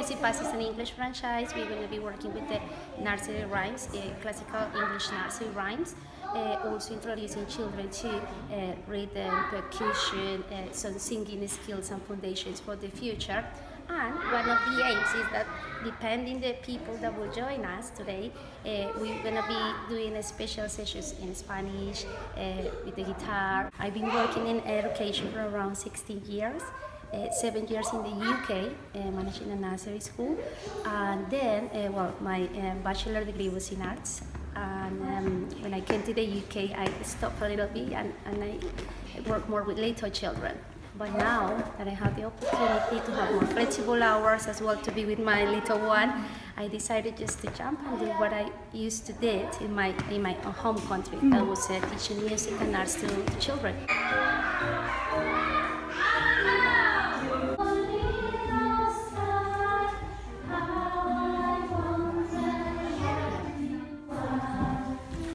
Music Pass is an English franchise. We're going to be working with the nursery rhymes, classical English nursery rhymes, also introducing children to rhythm, percussion, some singing skills and foundations for the future. And one of the aims is that, depending the people that will join us today, we're going to be doing a special sessions in Spanish with the guitar. I've been working in education for around 16 years. 7 years in the UK, managing a nursery school, and then, well, my bachelor degree was in arts. And when I came to the UK, I stopped a little bit and I work more with little children. But now that I have the opportunity to have more flexible hours as well to be with my little one, I decided just to jump and do what I used to do in my home country. I was teaching music and arts to children.